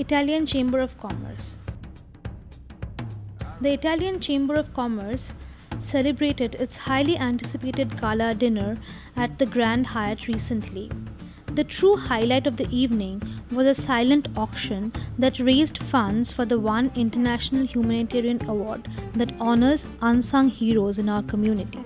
Italian Chamber of Commerce. The Italian Chamber of Commerce celebrated its highly anticipated gala dinner at the Grand Hyatt recently. The true highlight of the evening was a silent auction that raised funds for the One International Humanitarian Award that honors unsung heroes in our community.